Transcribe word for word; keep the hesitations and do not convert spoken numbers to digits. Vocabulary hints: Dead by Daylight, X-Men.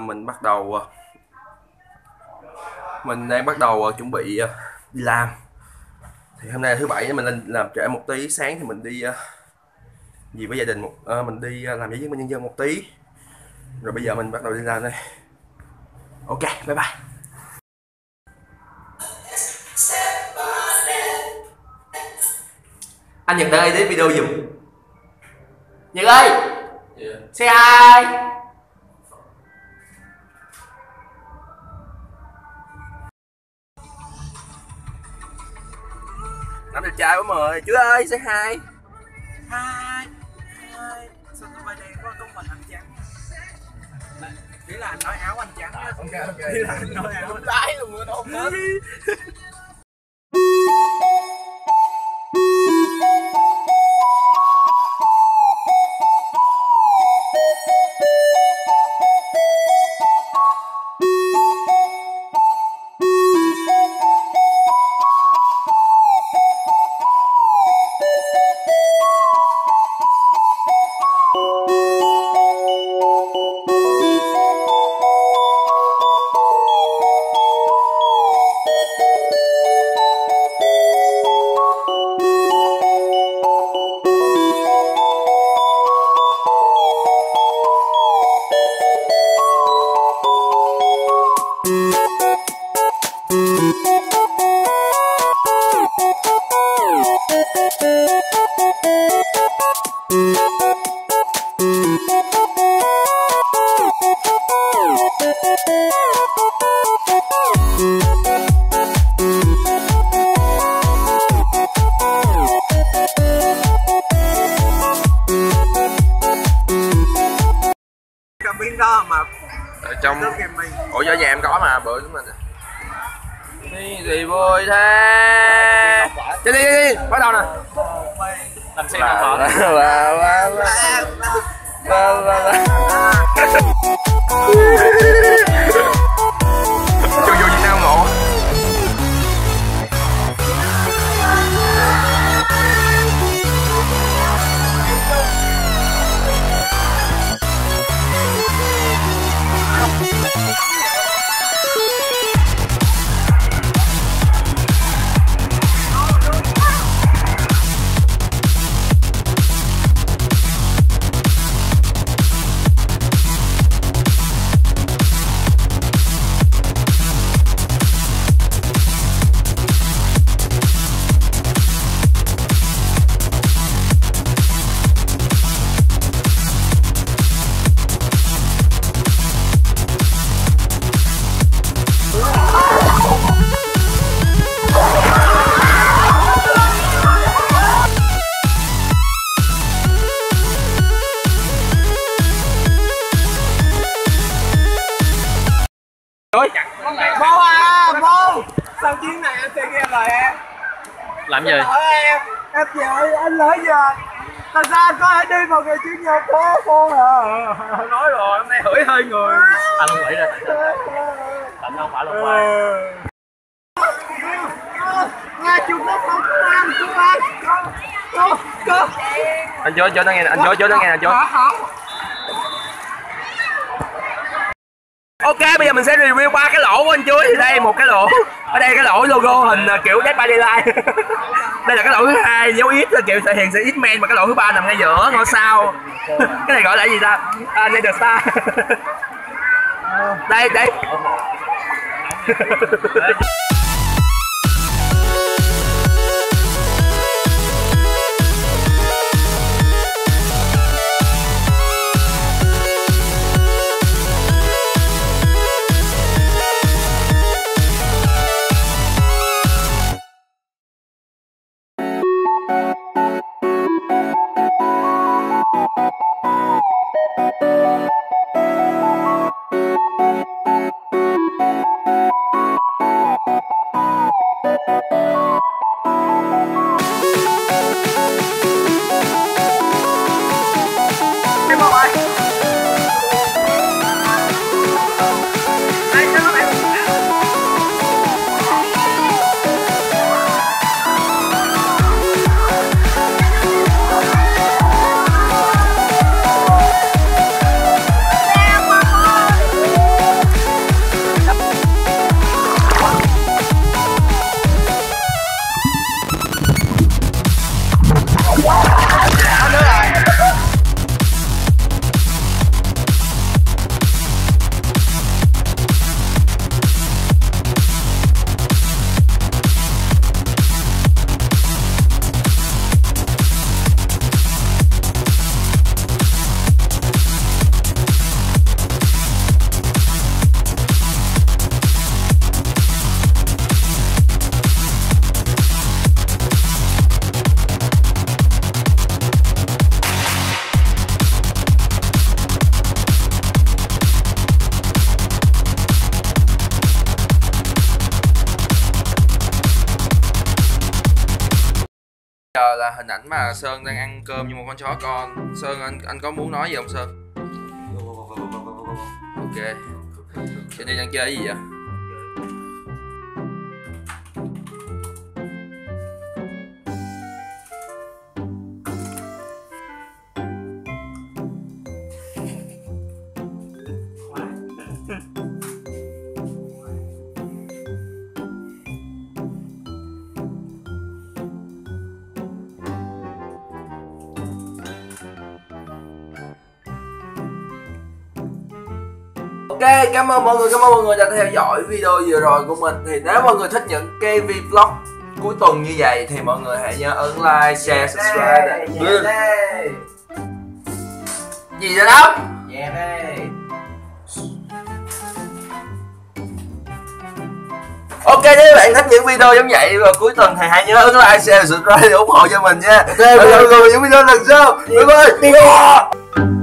Mình bắt đầu mình đang bắt đầu chuẩn bị đi làm. Thì hôm nay là thứ bảy, mình lên làm trễ một tí. Sáng thì mình đi gì với gia đình, một mình đi làm giấy chứng minh nhân dân một tí, rồi bây giờ mình bắt đầu đi làm đây. Ok, bye bye. Anh Nhật đang edit video giùm. Nhật ơi, yeah. Say hi. Nắm đẹp trai quá mời, chú ơi, say hi. Hi. Hi. Sao tụi bay đen quá, công bằng anh trắng. Chỉ là anh nói áo anh trắng. À, ok ok. Chỉ là anh nói áo anh trái luôn rồi, nó không hết. Đó mà ở trong ủa do nhà em có mà bữa chúng mình đi gì vui thế đi đi đi bắt đầu nè làm xe nào vô sao ngộ bố à, bố sau chuyến này em sẽ nghe lời em. Làm gì? Em, em chịu, anh lỡ giờ. Tại sao anh có thể đi vào ngày chuyến nhật bố bố à? Nói rồi, hôm nay hửi hơi người. Anh không nghĩ ra tại sao? Tại không phải là quay. Nga chụp nó không có anh, chụp anh. Cô, cô. Anh chối, chối nó nghe, anh chối, chối nó nghe, anh chối. Ok, bây giờ mình sẽ review ba cái lỗ của anh Chuối. Đây một cái lỗ, ở đây cái lỗ logo hình kiểu Dead by Daylight. Đây là cái lỗ thứ hai, dấu ít là kiểu thể hiện sự X-Men, và cái lỗ thứ ba nằm ngay giữa ngôi sao. Cái này gọi là gì ta? À, đây The Star. Đây, đây. Bye-bye. giờ là hình ảnh mà Sơn đang ăn cơm như một con chó con. Sơn, anh anh có muốn nói gì không Sơn? Ok. Sơn đang chơi cái gì vậy? Ok, cảm ơn mọi người, cảm ơn mọi người đã theo dõi video vừa rồi của mình. Thì nếu mọi người thích những cái vlog cuối tuần như vậy thì mọi người hãy nhớ ấn like, share, subscribe. Đây, đây. Gì vậy đó? Dạ đây. Ok, nếu bạn thích những video giống vậy vào cuối tuần thì hãy nhớ ấn like, share, subscribe để ủng hộ cho mình nha. Ok, mọi người những video lần sau. Bye bye.